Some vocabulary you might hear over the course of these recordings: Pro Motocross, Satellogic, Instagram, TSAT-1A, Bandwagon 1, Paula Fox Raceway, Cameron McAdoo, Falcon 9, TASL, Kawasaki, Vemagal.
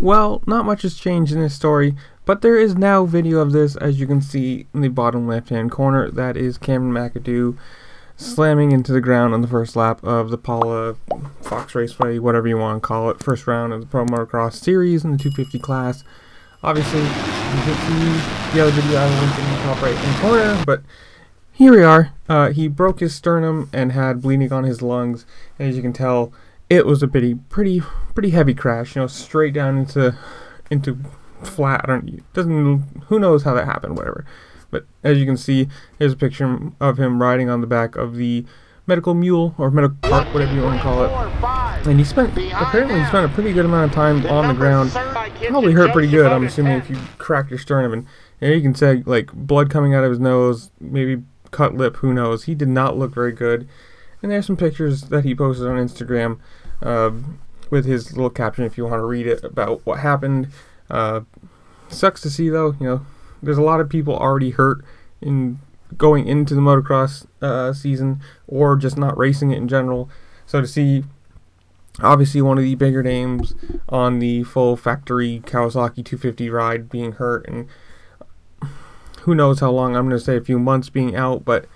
Well, not much has changed in this story, but there is now video of this, as you can see in the bottom left hand corner. That is Cameron McAdoo slamming into the ground on the first lap of the Paula Fox Raceway, whatever you want to call it, first round of the Pro Motocross series in the 250 class. Obviously, you can see the other video I linked in the top right hand corner, but here we are. He broke his sternum and had bleeding on his lungs, and as you can tell, it was a pretty heavy crash, you know, straight down into flat. Who knows how that happened, whatever. But as you can see, here's a picture of him riding on the back of the medical mule, or medical cart, whatever you want to call it. And apparently he spent a pretty good amount of time on the ground. Probably hurt pretty good, I'm assuming, if you cracked your sternum. And you know, you can see like blood coming out of his nose, maybe cut lip, who knows. He did not look very good. And there's some pictures that he posted on Instagram with his little caption, if you want to read it, about what happened. Sucks to see, though. You know, there's a lot of people already hurt in going into the motocross season, or just not racing it in general. So to see, obviously, one of the bigger names on the full factory Kawasaki 250 ride being hurt, and who knows how long, I'm going to say a few months being out, but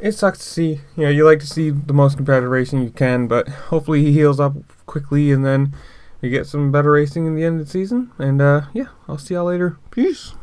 it sucks to see. You know, you like to see the most competitive racing you can, but hopefully he heals up quickly and then we get some better racing in the end of the season. And yeah, I'll see y'all later. Peace.